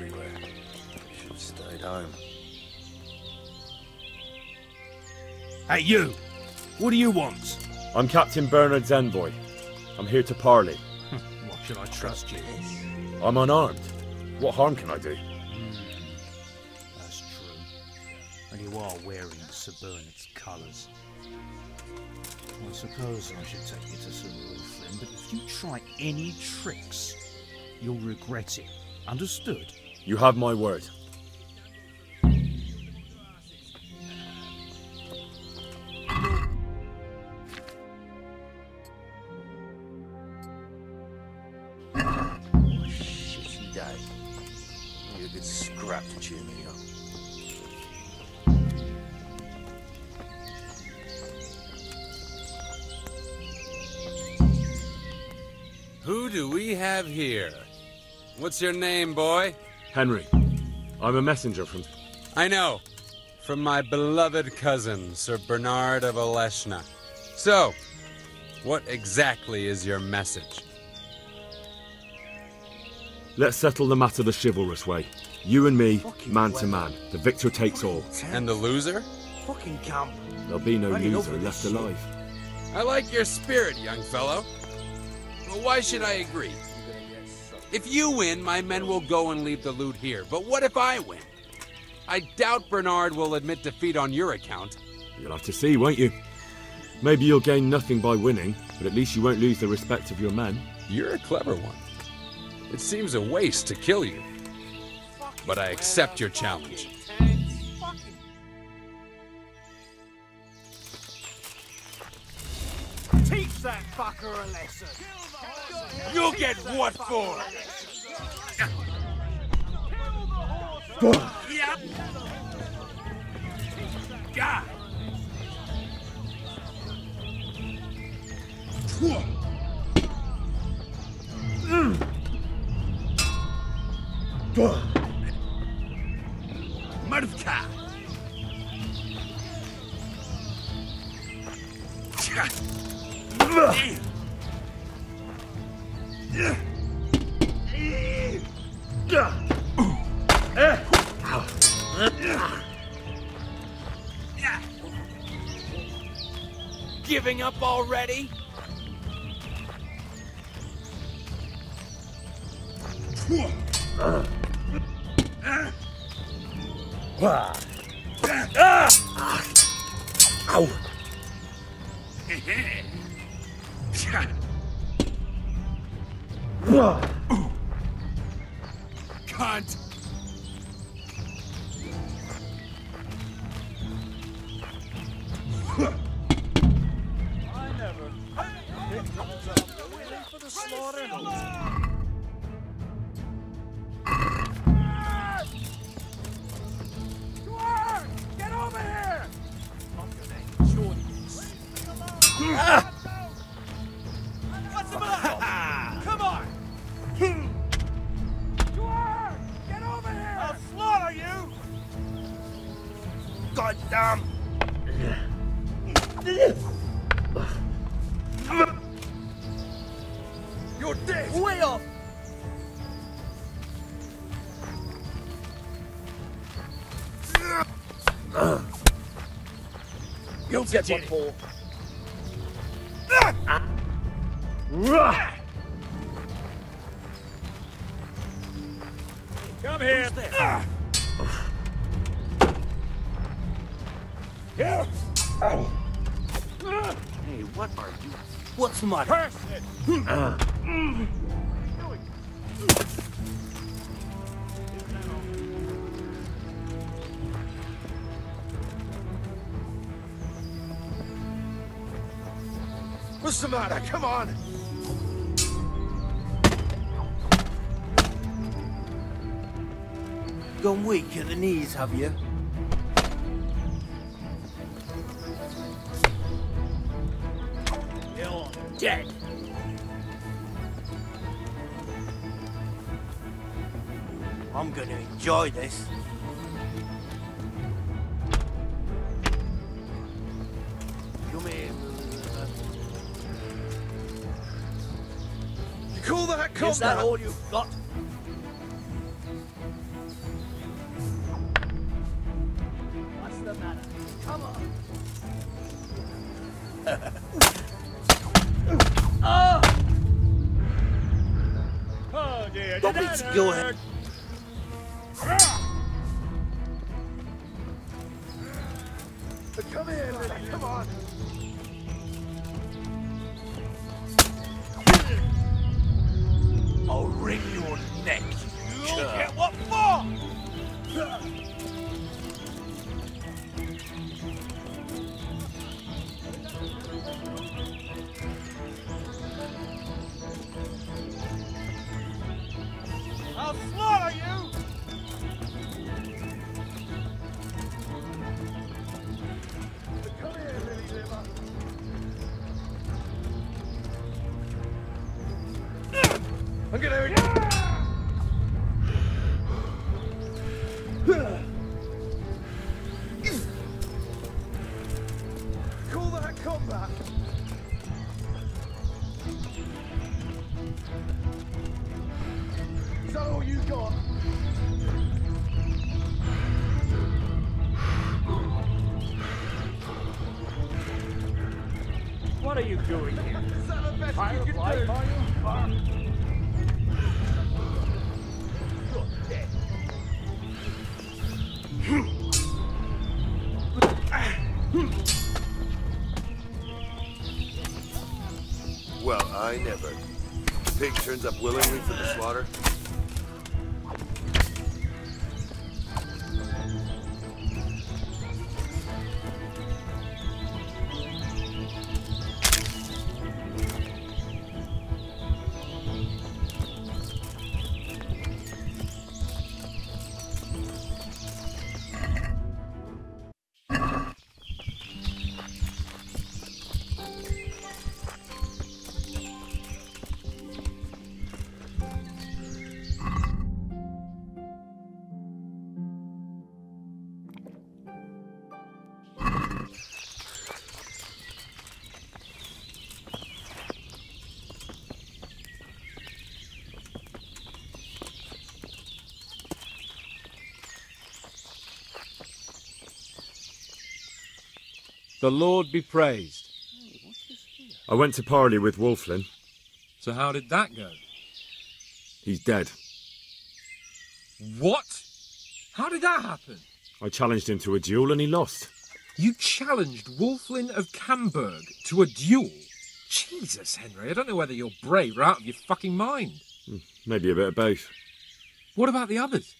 everywhere. You should have stayed home. Hey, you! What do you want? I'm Captain Bernard's envoy. I'm here to parley. Why should I trust you? I'm unarmed. What harm can I do? That's true. And you are wearing Sir Bernard's colours. I suppose I should take you to Sir Wolflin, but if you try any tricks, you'll regret it. Understood? You have my word. Shitty day. Need a good scrap to cheer me up. Who do we have here? What's your name, boy? Henry. I'm a messenger from... I know. From my beloved cousin, Sir Bernard of Aleshna. So, what exactly is your message? Let's settle the matter the chivalrous way. You and me, man to man. The victor takes all. And the loser? Fucking camp. There'll be no loser left alive. I like your spirit, young fellow. Well, why should I agree? If you win, my men will go and leave the loot here. But what if I win? I doubt Bernard will admit defeat on your account. You'll have to see, won't you? Maybe you'll gain nothing by winning, but at least you won't lose the respect of your men. You're a clever one. It seems a waste to kill you. But I accept your challenge. Teach that fucker a lesson. You'll get what for? Kill the horse. Yeah. God. Murka. Giving up already? Cunt! I never. It comes up. Ready for the slaughter? Get over here! What's the matter? God damn! You're dead! Way off! You'll get one, Paul. Come here! Yeah. Ow. Hey, what are you? What's the matter? Person. What's the matter? Come on. Gone weak at the knees, have you? Dead. I'm going to enjoy this. Come here. You call that combat? Is that all you've got? But let's go ahead. Come in, come on. I'll wring your neck. You get what for? I'll slaughter you. I'm gonna... Call that combat! Is that all you got? What are you doing here? Is that the best you can do? Well, I never. The pig turns up willingly for the slaughter. The Lord be praised. I went to parley with Wolflin. So how did that go? He's dead. What? How did that happen? I challenged him to a duel and he lost. You challenged Wolflin of Kamberg to a duel? Jesus, Henry, I don't know whether you're brave or out of your fucking mind. Maybe a bit of both. What about the others?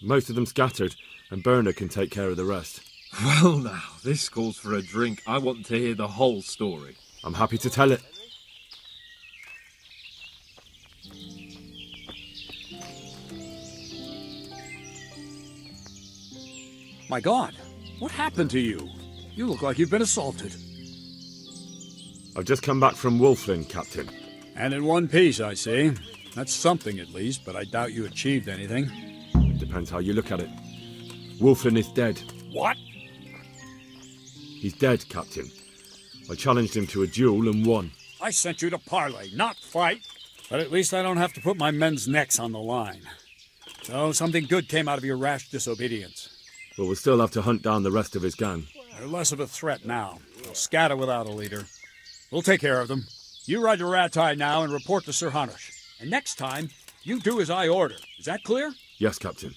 Most of them scattered, and Bernard can take care of the rest. Well now, this calls for a drink. I want to hear the whole story. I'm happy to tell it. My God, what happened to you? You look like you've been assaulted. I've just come back from Wolflin, Captain. And in one piece, I see. That's something at least, but I doubt you achieved anything. It depends how you look at it. Wolflin is dead. What? He's dead, Captain. I challenged him to a duel and won. I sent you to parley, not fight. But at least I don't have to put my men's necks on the line. So something good came out of your rash disobedience. But we'll still have to hunt down the rest of his gang. They're less of a threat now. They'll scatter without a leader. We'll take care of them. You ride to Rattai now and report to Sir Hanush. And next time, you do as I order. Is that clear? Yes, Captain.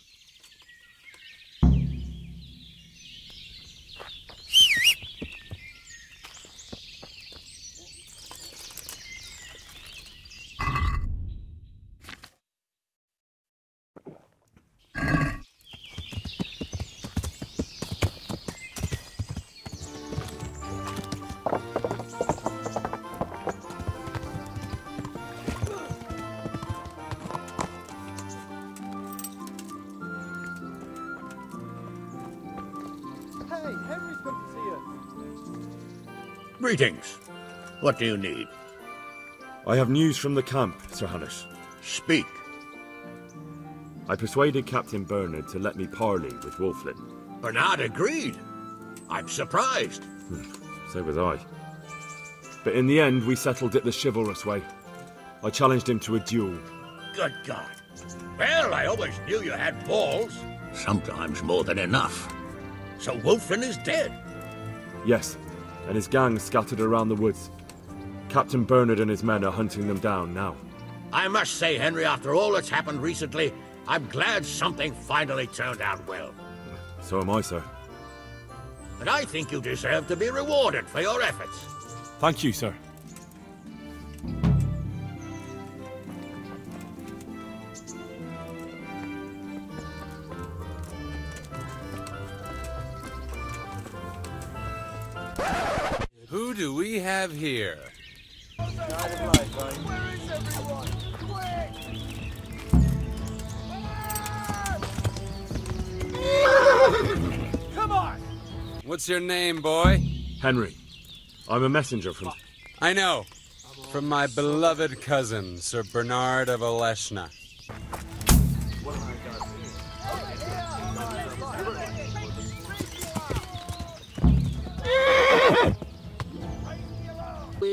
Greetings. What do you need? I have news from the camp, Sir Hanush. Speak. I persuaded Captain Bernard to let me parley with Wolflin. Bernard agreed. I'm surprised. So was I. But in the end, we settled it the chivalrous way. I challenged him to a duel. Good God. Well, I always knew you had balls. Sometimes more than enough. So Wolflin is dead? Yes. and his gang scattered around the woods. Captain Bernard and his men are hunting them down now. I must say, Henry, after all that's happened recently, I'm glad something finally turned out well. So am I, sir. And I think you deserve to be rewarded for your efforts. Thank you, sir. Who do we have here? Where is everyone? Quick! Come on! What's your name, boy? Henry. I'm a messenger from... I know. From my beloved cousin, Sir Bernard of Aleshna.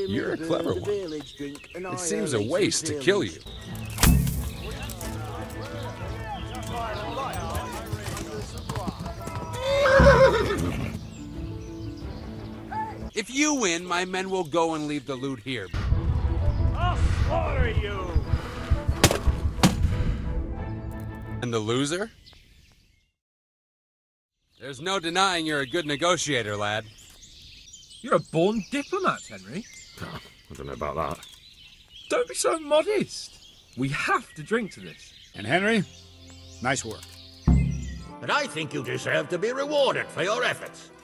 You're a clever one. It seems a waste to kill you. If you win, my men will go and leave the loot here. I'll slaughter you! And the loser? There's no denying you're a good negotiator, lad. You're a born diplomat, Henry. I don't know about that. Don't be so modest. We have to drink to this. And Henry, nice work. But I think you deserve to be rewarded for your efforts.